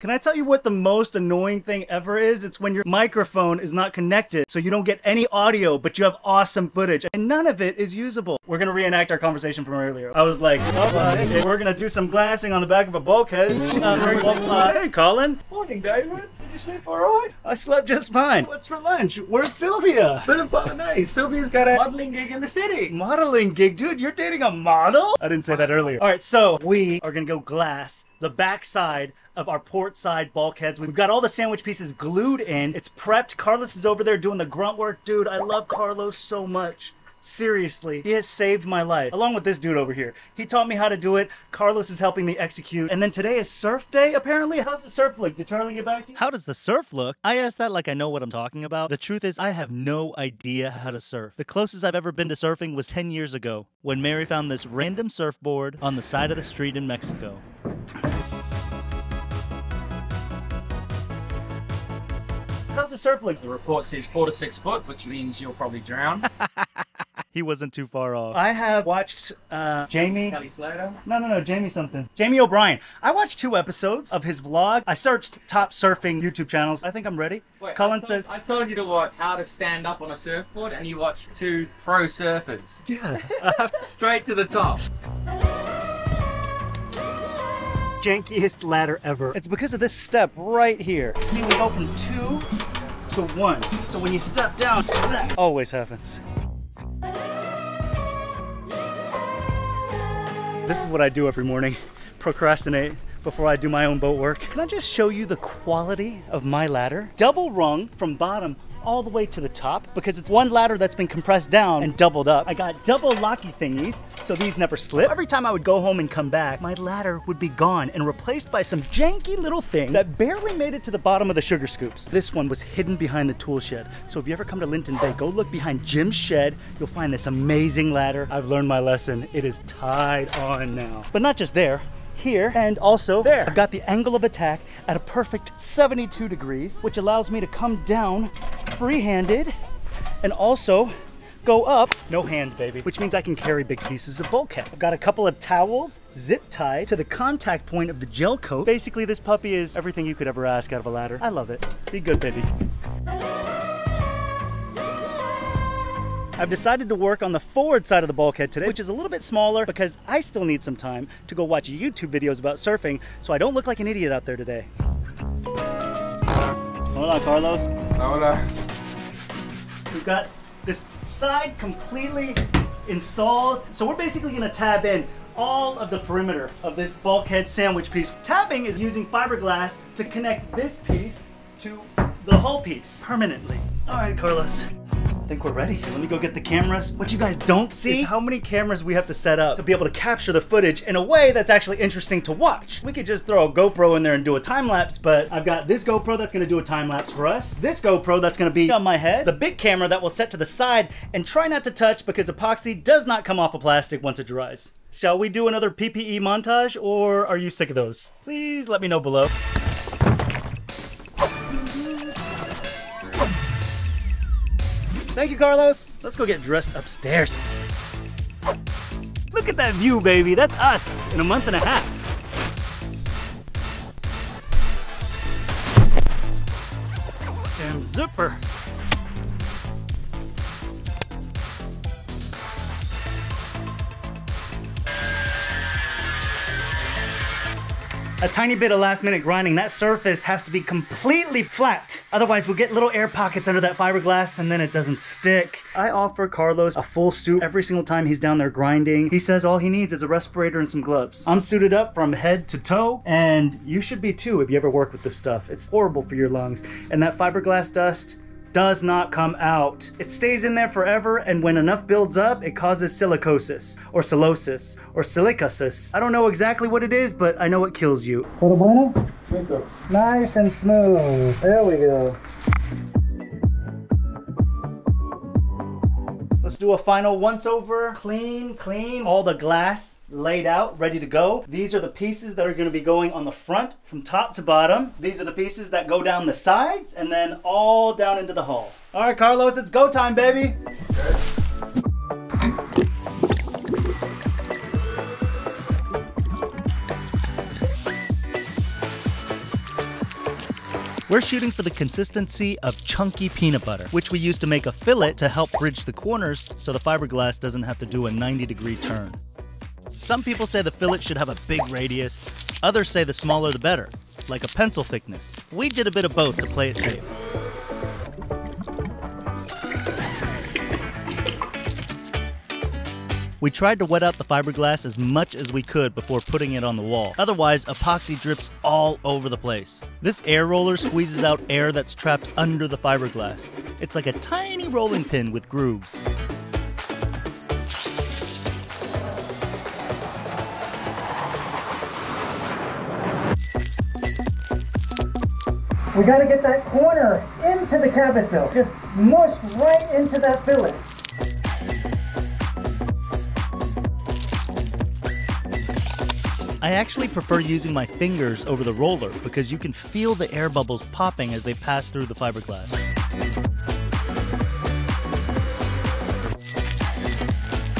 Can I tell you what the most annoying thing ever is? It's when your microphone is not connected, so you don't get any audio, but you have awesome footage, and none of it is usable. We're gonna reenact our conversation from earlier. I was like, we're gonna do some glassing on the back of a bulkhead. Hey, Colin. Morning, David. Did you sleep all right? I slept just fine. What's for lunch? Where's Sylvia? Been a nice. Sylvia's got a modeling gig in the city. Modeling gig? Dude, you're dating a model? I didn't say that earlier. All right, so we are gonna go glass the backside of our port side bulkheads. We've got all the sandwich pieces glued in. It's prepped. Carlos is over there doing the grunt work. Dude, I love Carlos so much. Seriously, he has saved my life. Along with this dude over here. He taught me how to do it. Carlos is helping me execute. And then today is surf day, apparently. How's the surf look? Did Charlie get back to you? How does the surf look? I asked that like I know what I'm talking about. The truth is, I have no idea how to surf. The closest I've ever been to surfing was 10 years ago, when Mary found this random surfboard on the side of the street in Mexico. How's the surf look? The report says 4 to 6 foot, which means you'll probably drown. He wasn't too far off. I have watched Kelly Slater? No, Jamie something. Jamie O'Brien. I watched 2 episodes of his vlog. I searched top surfing YouTube channels. I think I'm ready. Wait, Colin says... I told you to watch How to Stand Up on a Surfboard, and you watched 2 pro surfers. Yeah. Straight to the top. Jankiest ladder ever. It's because of this step right here. See, we go from 2 to 1. So when you step down, that always happens. This is what I do every morning, procrastinate before I do my own boat work. Can I just show you the quality of my ladder? Double rung from bottom all the way to the top, because it's one ladder that's been compressed down and doubled up. I got double locky thingies, so these never slip. Every time I would go home and come back, my ladder would be gone and replaced by some janky little thing that barely made it to the bottom of the sugar scoops. This one was hidden behind the tool shed. So if you ever come to Linton Bay, go look behind Jim's shed. You'll find this amazing ladder. I've learned my lesson. It is tied on now. But not just there. Here and also there. I've got the angle of attack at a perfect 72 degrees, which allows me to come down free-handed and also go up, no hands baby, which means I can carry big pieces of bulkhead. I've got a couple of towels zip tied to the contact point of the gel coat. Basically this puppy is everything you could ever ask out of a ladder. I love it. Be good baby. I've decided to work on the forward side of the bulkhead today, which is a little bit smaller because I still need some time to go watch YouTube videos about surfing, so I don't look like an idiot out there today. Hola, Carlos. Hola. We've got this side completely installed, so we're basically gonna tab in all of the perimeter of this bulkhead sandwich piece. Tabbing is using fiberglass to connect this piece to the whole piece permanently. All right, Carlos. I think we're ready. Let me go get the cameras. What you guys don't see is how many cameras we have to set up to be able to capture the footage in a way that's actually interesting to watch. We could just throw a GoPro in there and do a time lapse, but I've got this GoPro that's gonna do a time lapse for us. This GoPro that's gonna be on my head. The big camera that we'll set to the side and try not to touch because epoxy does not come off of plastic once it dries. Shall we do another PPE montage, or are you sick of those? Please let me know below. Thank you, Carlos. Let's go get dressed upstairs. Look at that view, baby. That's us in a month and a half. Damn zipper. A tiny bit of last minute grinding. That surface has to be completely flat. Otherwise we'll get little air pockets under that fiberglass and then it doesn't stick. I offer Carlos a full suit every single time he's down there grinding. He says all he needs is a respirator and some gloves. I'm suited up from head to toe, and you should be too if you ever work with this stuff. It's horrible for your lungs. And that fiberglass dust does not come out. It stays in there forever, and when enough builds up, it causes silicosis, or silicosis, or silicosis. I don't know exactly what it is, but I know it kills you. Todo bueno? Rico. Nice and smooth. There we go. Let's do a final once over. Clean. All the glass laid out, ready to go. These are the pieces that are gonna be going on the front from top to bottom. These are the pieces that go down the sides and then all down into the hull. All right, Carlos, it's go time, baby. We're shooting for the consistency of chunky peanut butter, which we use to make a fillet to help bridge the corners so the fiberglass doesn't have to do a 90-degree turn. Some people say the fillet should have a big radius, others say the smaller the better, like a pencil thickness. We did a bit of both to play it safe. We tried to wet out the fiberglass as much as we could before putting it on the wall. Otherwise, epoxy drips all over the place. This air roller squeezes out air that's trapped under the fiberglass. It's like a tiny rolling pin with grooves. We gotta get that corner into the cabosil. Just mushed right into that fillet. I actually prefer using my fingers over the roller because you can feel the air bubbles popping as they pass through the fiberglass.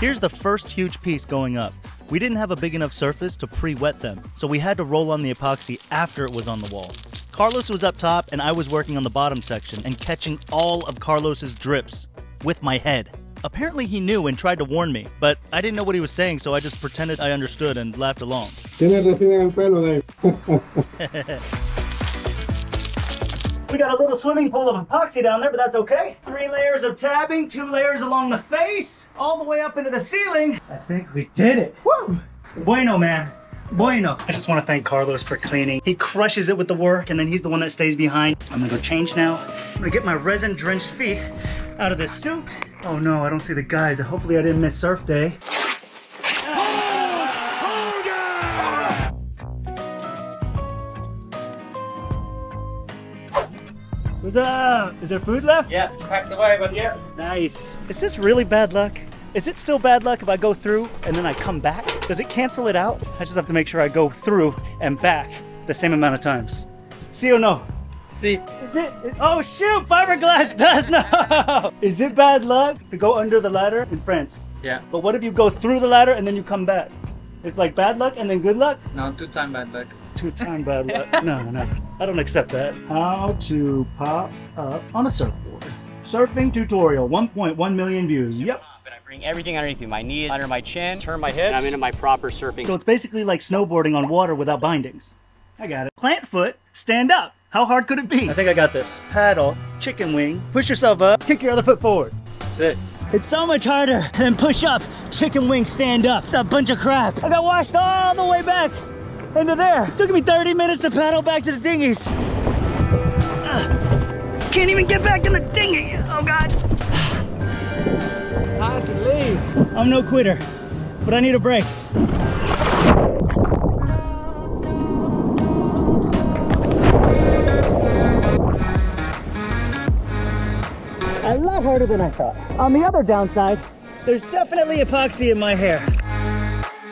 Here's the first huge piece going up. We didn't have a big enough surface to pre-wet them, so we had to roll on the epoxy after it was on the wall. Carlos was up top and I was working on the bottom section and catching all of Carlos's drips with my head. Apparently he knew and tried to warn me, but I didn't know what he was saying, so I just pretended I understood and laughed along. We got a little swimming pool of epoxy down there, but that's okay. 3 layers of tabbing, 2 layers along the face, all the way up into the ceiling. I think we did it. Woo! Bueno, man. Bueno. I just want to thank Carlos for cleaning. He crushes it with the work, and then he's the one that stays behind. I'm gonna go change now. I'm gonna get my resin-drenched feet out of this suit. Oh no, I don't see the guys. Hopefully I didn't miss surf day. Oh, yeah! What's up? Is there food left? Yeah, it's packed away, but yeah. Nice. Is this really bad luck? Is it still bad luck if I go through and then I come back? Does it cancel it out? I just have to make sure I go through and back the same amount of times. See or no? See, is it? Oh shoot! Fiberglass does no. Is it bad luck to go under the ladder in France? Yeah. But what if you go through the ladder and then you come back? It's like bad luck and then good luck. No, 2-time bad luck. 2-time bad luck. No, I don't accept that. How to pop up on a surfboard? Surfing tutorial. 1.1 million views. Yep. Bring everything underneath you. My knees, under my chin, turn my hips. I'm into my proper surfing. So it's basically like snowboarding on water without bindings. I got it. Plant foot. Stand up. How hard could it be? I think I got this. Paddle, chicken wing, push yourself up, kick your other foot forward. That's it. It's so much harder than push up, chicken wing, stand up. It's a bunch of crap. I got washed all the way back into there. It took me 30 minutes to paddle back to the dinghies. Can't even get back in the dinghy. Oh God. It's hard to leave. I'm no quitter, but I need a break. A lot harder than I thought. On the other downside, there's definitely epoxy in my hair.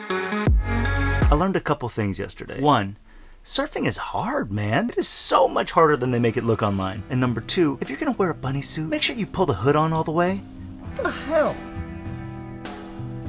I learned a couple things yesterday. 1, surfing is hard, man. It is so much harder than they make it look online. And number 2, if you're gonna wear a bunny suit, make sure you pull the hood on all the way. What the hell?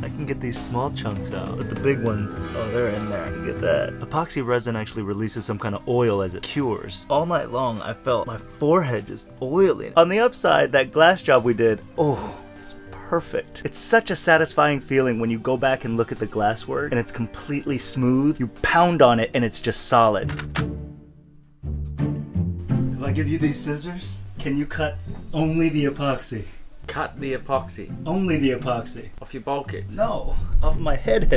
I can get these small chunks out, but the big ones, oh, they're in there. I can get that. Epoxy resin actually releases some kind of oil as it cures. All night long, I felt my forehead just oiling. On the upside, that glass job we did, oh, it's perfect. It's such a satisfying feeling when you go back and look at the glasswork and it's completely smooth. You pound on it and it's just solid. If I give you these scissors, can you cut only the epoxy? Cut the epoxy. Only the epoxy. Off your bulkhead? No, off my head.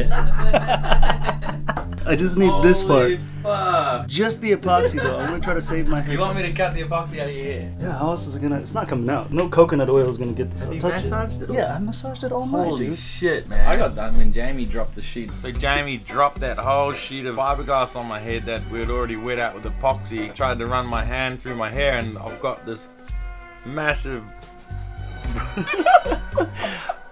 I just need this part. Fuck. Just the epoxy though. I'm gonna try to save my head. You want me to cut the epoxy out of your hair? Yeah, how else is it gonna? It's not coming out. No coconut oil is gonna get this. Have you massaged it all? Yeah, I massaged it all night. Holy shit, man! I got done when Jamie dropped the sheet. So Jamie dropped that whole sheet of fiberglass on my head that we had already wet out with epoxy. I tried to run my hand through my hair, and I've got this massive.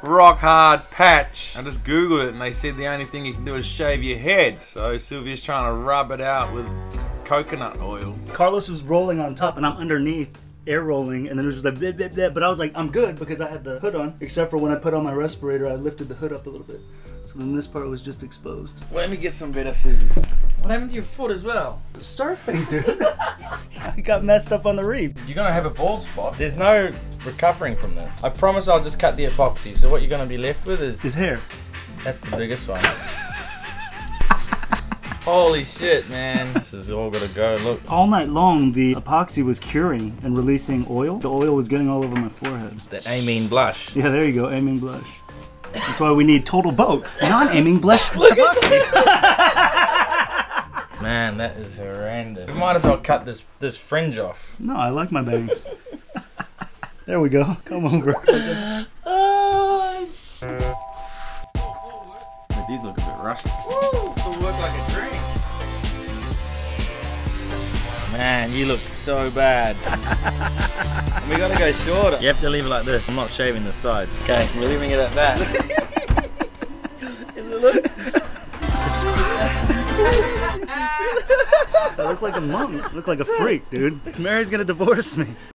Rock hard patch. I just googled it and they said the only thing you can do is shave your head. So Sylvia's trying to rub it out with coconut oil. Carlos was rolling on top and I'm underneath air rolling and then it was just like bleh, bleh, bleh. But I was like, I'm good because I had the hood on. Except for when I put on my respirator, I lifted the hood up a little bit. So then this part was just exposed. Well, let me get some better scissors. What happened to your foot as well? Surfing, dude. I got messed up on the reef. You're gonna have a bald spot. There's no recovering from this. I promise I'll just cut the epoxy. So what you're gonna be left with is his hair. That's the biggest one. Holy shit, man. This is all gonna go, look. All night long, the epoxy was curing and releasing oil. The oil was getting all over my forehead. The amine blush. Yeah, there you go, amine blush. That's why we need Total Boat, non-amine blush epoxy. Man, that is horrendous. We might as well cut this fringe off. No, I like my bangs. There we go, come over. Oh, shit. These look a bit rusty. Woo! It'll look like a drink. Man, you look so bad. And we gotta go shorter. You have to leave it like this. I'm not shaving the sides. Okay, we're leaving it at that. Look. I look like a monk. I look like a freak, dude. Mary's gonna divorce me.